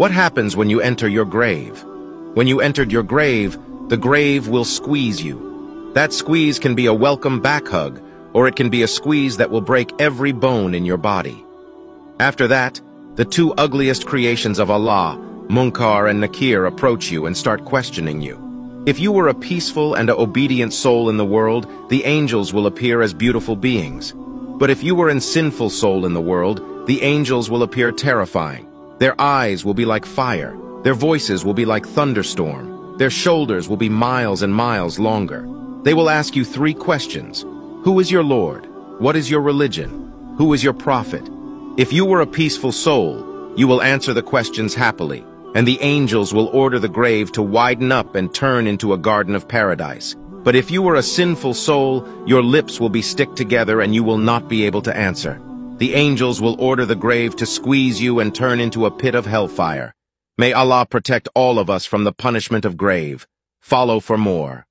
What happens when you enter your grave? When you entered your grave, the grave will squeeze you. That squeeze can be a welcome back hug, or it can be a squeeze that will break every bone in your body. After that, the two ugliest creations of Allah, Munkar and Nakir, approach you and start questioning you. If you were a peaceful and obedient soul in the world, the angels will appear as beautiful beings. But if you were a sinful soul in the world, the angels will appear terrifying. Their eyes will be like fire, their voices will be like thunderstorm, their shoulders will be miles and miles longer. They will ask you three questions. Who is your Lord? What is your religion? Who is your prophet? If you were a peaceful soul, you will answer the questions happily, and the angels will order the grave to widen up and turn into a garden of paradise. But if you were a sinful soul, your lips will be stick together and you will not be able to answer. The angels will order the grave to squeeze you and turn into a pit of hellfire. May Allah protect all of us from the punishment of grave. Follow for more.